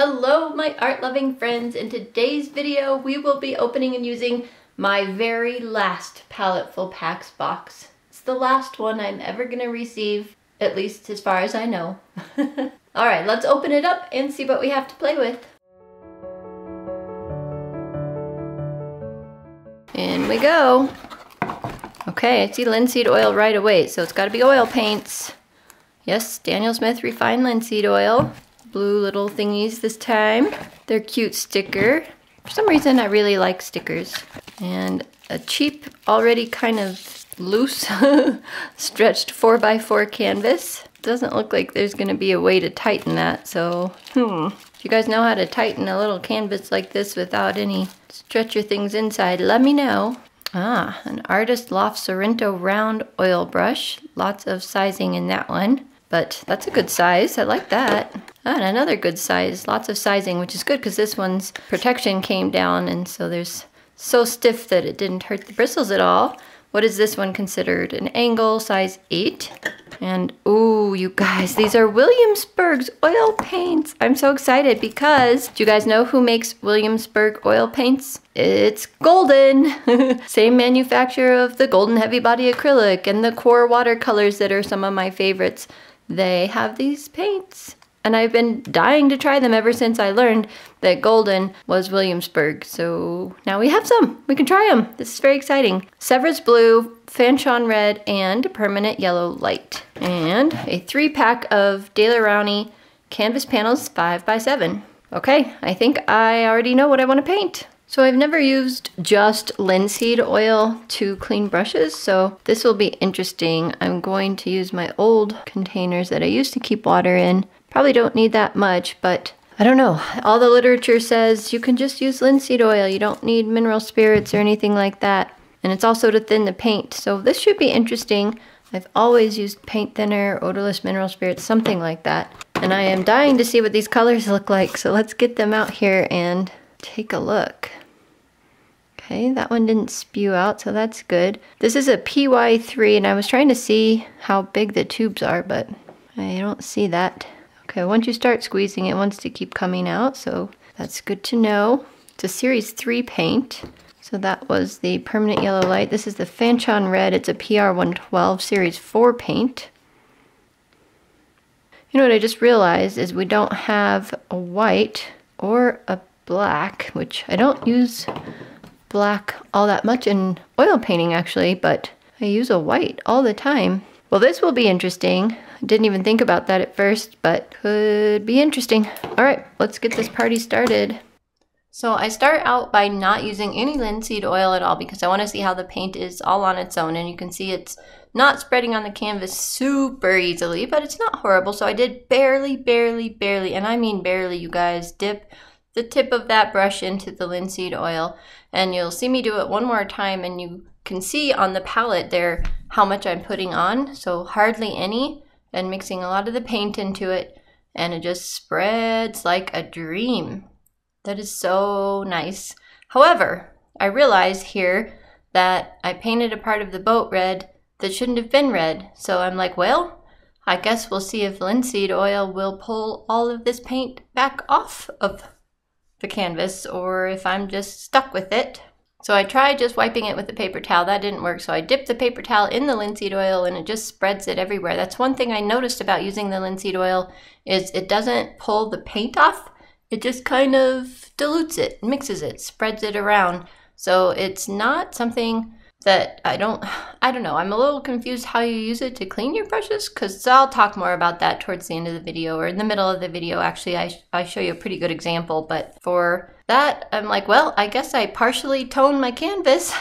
Hello my art loving friends. In today's video we will be opening and using my very last Paletteful Packs box. It's the last one I'm ever going to receive, at least as far as I know. Alright, let's open it up and see what we have to play with. In we go. Okay, I see linseed oil right away, so it's got to be oil paints. Yes, Daniel Smith refined linseed oil. Blue little thingies this time. They're cute sticker. For some reason I really like stickers. And a cheap, already kind of loose, stretched 4x4 canvas. Doesn't look like there's gonna be a way to tighten that, so if you guys know how to tighten a little canvas like this without any stretcher things inside, let me know. Ah, an Artist Loft Sorrento round oil brush. Lots of sizing in that one, but that's a good size. I like that. And another good size, lots of sizing, which is good because this one's protection came down and so there's so stiff that it didn't hurt the bristles at all. What is this one considered? An angle, size 8. And ooh, you guys, these are Williamsburg's oil paints. I'm so excited because do you guys know who makes Williamsburg oil paints? It's Golden. Same manufacturer of the Golden heavy body acrylic and the core watercolors that are some of my favorites. They have these paints. And I've been dying to try them ever since I learned that Golden was Williamsburg. So now we have some. We can try them. This is very exciting. Severus Blue, Fanchon Red, and Permanent Yellow Light. And a 3-pack of Daler Rowney canvas panels 5x7. Okay, I think I already know what I want to paint. So I've never used just linseed oil to clean brushes, so this will be interesting. I'm going to use my old containers that I used to keep water in. Probably don't need that much, but I don't know. All the literature says you can just use linseed oil. You don't need mineral spirits or anything like that. And it's also to thin the paint. So this should be interesting. I've always used paint thinner, odorless mineral spirits, something like that. And I am dying to see what these colors look like. So let's get them out here and take a look. Okay, that one didn't spew out, so that's good. This is a PY3, and I was trying to see how big the tubes are, but I don't see that. Okay, once you start squeezing, it wants to keep coming out, so that's good to know. It's a Series 3 paint, so that was the Permanent Yellow Light. This is the Fanchon Red. It's a PR112 Series 4 paint. You know what I just realized is we don't have a white or a black, which I don't use black all that much in oil painting, actually, but I use a white all the time. Well, this will be interesting. I didn't even think about that at first, but could be interesting. All right, let's get this party started. So I start out by not using any linseed oil at all because I want to see how the paint is all on its own. And you can see it's not spreading on the canvas super easily, but it's not horrible. So I did barely, and I mean barely, you guys, dip the tip of that brush into the linseed oil. And you'll see me do it one more time, and you can see on the palette there how much I'm putting on, so hardly any, and mixing a lot of the paint into it, and it just spreads like a dream. That is so nice. However, I realize here that I painted a part of the boat red that shouldn't have been red, so I'm like, well, I guess we'll see if linseed oil will pull all of this paint back off of the canvas, or if I'm just stuck with it. So I tried just wiping it with a paper towel. That didn't work, so I dipped the paper towel in the linseed oil and it just spreads it everywhere. That's one thing I noticed about using the linseed oil is it doesn't pull the paint off. It just kind of dilutes it, mixes it, spreads it around. So it's not something that I don't know. I'm a little confused how you use it to clean your brushes, because I'll talk more about that towards the end of the video, or in the middle of the video. Actually, I show you a pretty good example, but for that, I'm like, well, I guess I partially toned my canvas.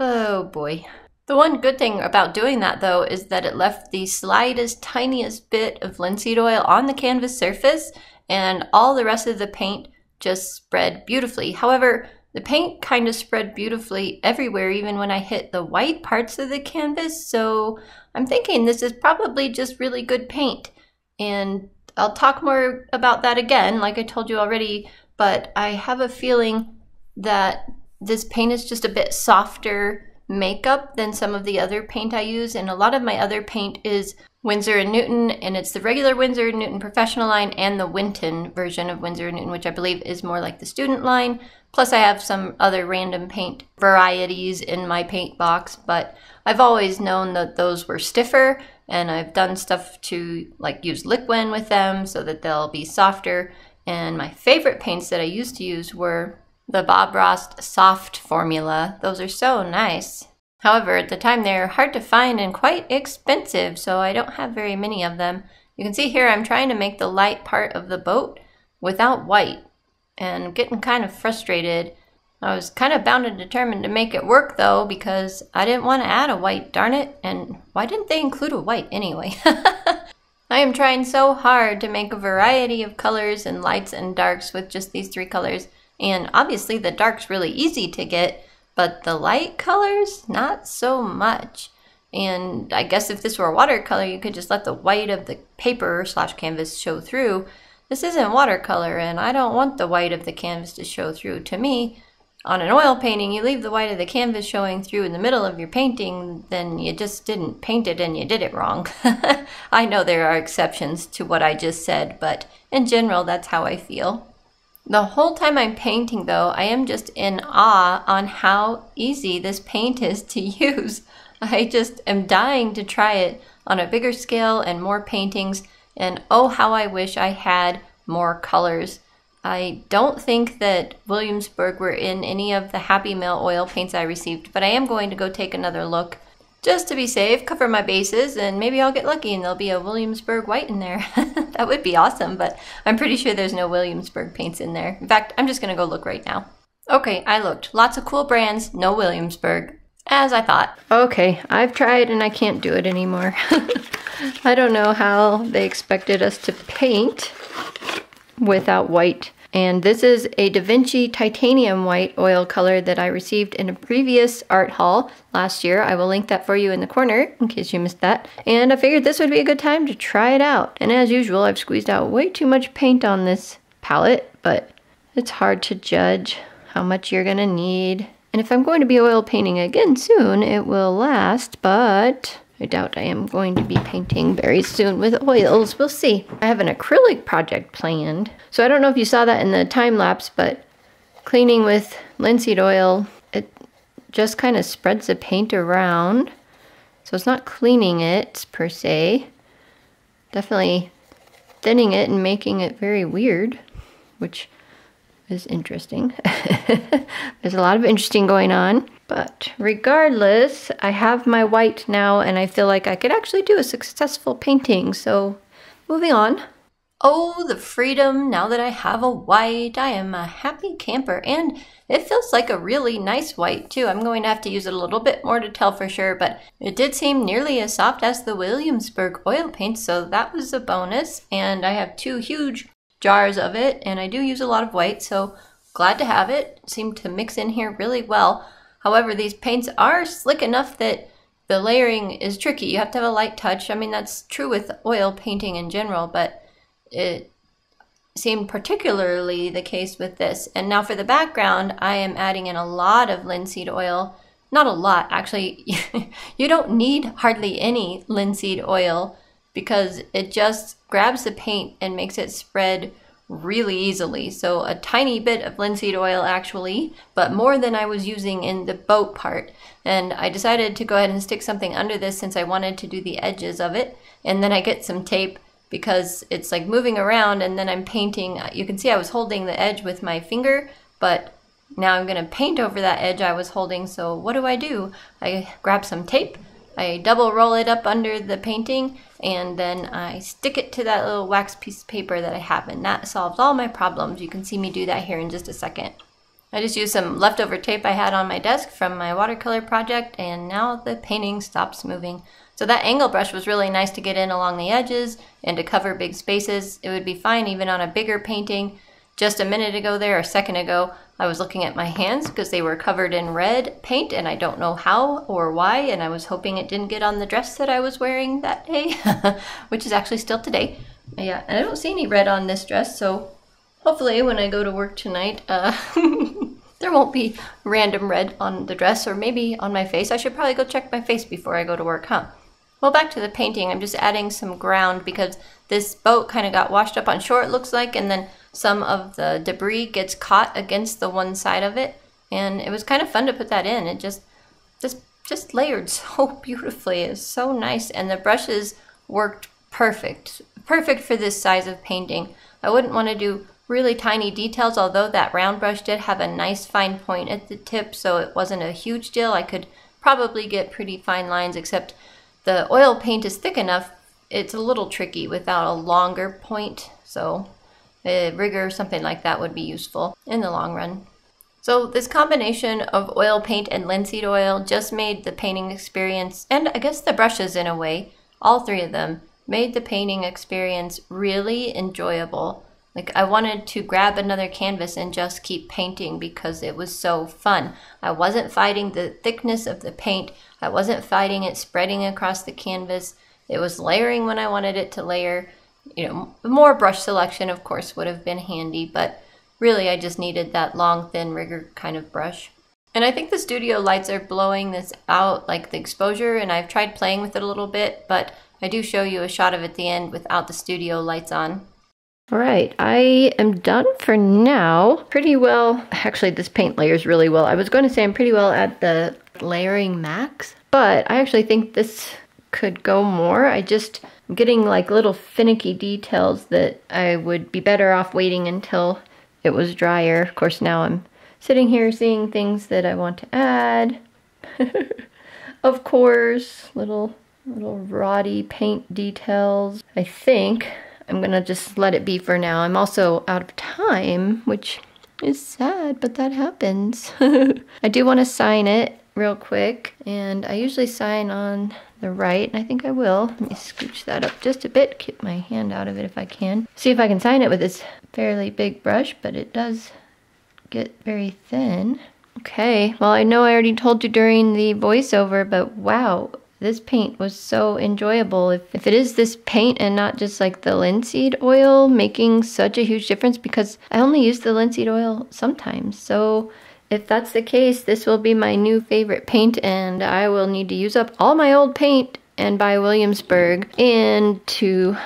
Oh boy. The one good thing about doing that though is that it left the slightest, tiniest bit of linseed oil on the canvas surface, and all the rest of the paint just spread beautifully. However, the paint kind of spread beautifully everywhere, even when I hit the white parts of the canvas, so I'm thinking this is probably just really good paint. And I'll talk more about that again, like I told you already, but I have a feeling that this paint is just a bit softer makeup than some of the other paint I use, and a lot of my other paint is Winsor & Newton, and it's the regular Winsor & Newton Professional line and the Winton version of Winsor & Newton, which I believe is more like the student line. Plus I have some other random paint varieties in my paint box, but I've always known that those were stiffer, and I've done stuff to like use Liquin with them so that they'll be softer. And my favorite paints that I used to use were the Bob Ross Soft Formula. Those are so nice. However, at the time they're hard to find and quite expensive, so I don't have very many of them. You can see here I'm trying to make the light part of the boat without white and getting kind of frustrated. I was kind of bound and determined to make it work though, because I didn't want to add a white, darn it, and why didn't they include a white anyway? I am trying so hard to make a variety of colors and lights and darks with just these three colors, and obviously the dark's really easy to get, but the light colors, not so much. And I guess if this were watercolor, you could just let the white of the paper slash canvas show through. This isn't watercolor, and I don't want the white of the canvas to show through. To me, on an oil painting, you leave the white of the canvas showing through in the middle of your painting, then you just didn't paint it and you did it wrong. I know there are exceptions to what I just said, but in general, that's how I feel. The whole time I'm painting though, I am just in awe on how easy this paint is to use. I just am dying to try it on a bigger scale and more paintings, and oh how I wish I had more colors. I don't think that Williamsburg were in any of the Happy Mail oil paints I received, but I am going to go take another look just to be safe, cover my bases, and maybe I'll get lucky and there'll be a Williamsburg white in there. That would be awesome, but I'm pretty sure there's no Williamsburg paints in there. In fact, I'm just going to go look right now. Okay, I looked. Lots of cool brands, no Williamsburg, as I thought. Okay, I've tried and I can't do it anymore. I don't know how they expected us to paint without white. And this is a Da Vinci titanium white oil color that I received in a previous art haul last year. I will link that for you in the corner in case you missed that. And I figured this would be a good time to try it out. And as usual, I've squeezed out way too much paint on this palette, but it's hard to judge how much you're gonna need. And if I'm going to be oil painting again soon, it will last, but I doubt I am going to be painting very soon with oils. We'll see. I have an acrylic project planned. So I don't know if you saw that in the time lapse, but cleaning with linseed oil, it just kind of spreads the paint around. So it's not cleaning it per se. Definitely thinning it and making it very weird, which is interesting. There's a lot of interesting going on. But regardless, I have my white now and I feel like I could actually do a successful painting, so moving on. Oh, the freedom now that I have a white. I am a happy camper, and it feels like a really nice white too. I'm going to have to use it a little bit more to tell for sure, but it did seem nearly as soft as the Williamsburg oil paint, so that was a bonus. And I have two huge jars of it, and I do use a lot of white, so glad to have it. It seemed to mix in here really well. However, these paints are slick enough that the layering is tricky. You have to have a light touch. I mean, that's true with oil painting in general, but it seemed particularly the case with this. And now for the background, I am adding in a lot of linseed oil. Not a lot, actually. You don't need hardly any linseed oil because it just grabs the paint and makes it spread really easily. So a tiny bit of linseed oil actually, but more than I was using in the boat part. And I decided to go ahead and stick something under this since I wanted to do the edges of it. And then I get some tape because it's like moving around and then I'm painting. You can see I was holding the edge with my finger, but now I'm going to paint over that edge I was holding. So what do? I grab some tape, I double roll it up under the painting, and then I stick it to that little wax piece of paper that I have, and that solves all my problems. You can see me do that here in just a second. I just used some leftover tape I had on my desk from my watercolor project, and now the painting stops moving. So that angle brush was really nice to get in along the edges and to cover big spaces. It would be fine even on a bigger painting. Just a minute ago there, a second ago, I was looking at my hands because they were covered in red paint, and I don't know how or why, and I was hoping it didn't get on the dress that I was wearing that day, which is actually still today. Yeah, and I don't see any red on this dress, so hopefully when I go to work tonight, there won't be random red on the dress or maybe on my face. I should probably go check my face before I go to work, huh? Well, back to the painting, I'm just adding some ground because this boat kind of got washed up on shore, it looks like, and then some of the debris gets caught against the one side of it, and it was kind of fun to put that in. It just layered so beautifully. It's so nice, and the brushes worked perfect for this size of painting. I wouldn't want to do really tiny details, although that round brush did have a nice fine point at the tip, so it wasn't a huge deal. I could probably get pretty fine lines, except the oil paint is thick enough, it's a little tricky without a longer point, so a rigger or something like that would be useful in the long run. So this combination of oil paint and linseed oil just made the painting experience, and I guess the brushes in a way, all three of them, made the painting experience really enjoyable. Like, I wanted to grab another canvas and just keep painting because it was so fun. I wasn't fighting the thickness of the paint. I wasn't fighting it spreading across the canvas. It was layering when I wanted it to layer. You know, more brush selection, of course, would have been handy, but really I just needed that long, thin rigger kind of brush. And I think the studio lights are blowing this out, like the exposure, and I've tried playing with it a little bit, but I do show you a shot of it at the end without the studio lights on. All right, I am done for now. Pretty well, actually this paint layers really well. I was going to say I'm pretty well at the layering max, but I actually think this could go more. I'm getting like little finicky details that I would be better off waiting until it was drier. Of course, now I'm sitting here seeing things that I want to add. Of course, little roddy paint details. I think I'm gonna just let it be for now. I'm also out of time, which is sad, but that happens. I do want to sign it real quick, and I usually sign on the right, and I think I will. Let me scooch that up just a bit, keep my hand out of it if I can. See if I can sign it with this fairly big brush, but it does get very thin. Okay, well, I know I already told you during the voiceover, but wow, this paint was so enjoyable. If it is this paint and not just like the linseed oil making such a huge difference, because I only use the linseed oil sometimes. So if that's the case, this will be my new favorite paint, and I will need to use up all my old paint and buy Williamsburg. And to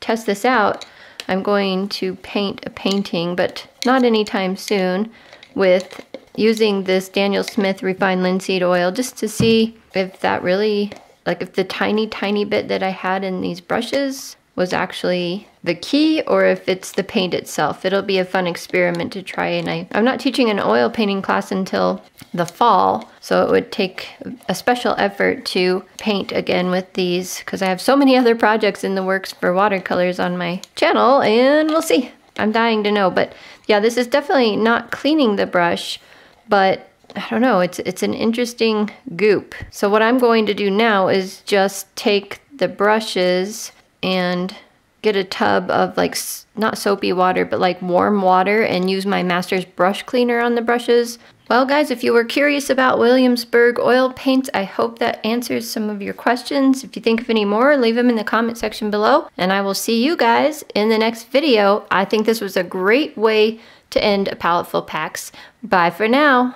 test this out, I'm going to paint a painting, but not anytime soon, with using this Daniel Smith refined linseed oil, just to see if that really, like, if the tiny bit that I had in these brushes was actually the key, or if it's the paint itself. It'll be a fun experiment to try, and I'm not teaching an oil painting class until the fall, so it would take a special effort to paint again with these, because I have so many other projects in the works for watercolors on my channel, and we'll see. I'm dying to know, but yeah, this is definitely not cleaning the brush, but I don't know, it's an interesting goop. So what I'm going to do now is just take the brushes and get a tub of, like, not soapy water, but like warm water, and use my Master's brush cleaner on the brushes. Well guys, if you were curious about Williamsburg oil paints, I hope that answers some of your questions. If you think of any more, leave them in the comment section below, and I will see you guys in the next video. I think this was a great way to end a Paletteful Packs. Bye for now.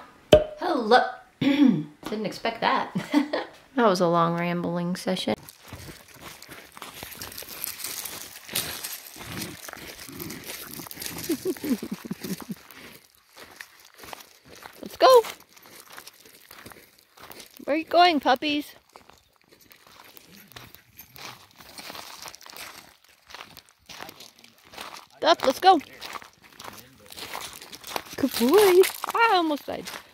Hello. Didn't expect that. That was a long rambling session. Let's go. Where are you going, puppies? Up, let's go. Good boy. I almost died.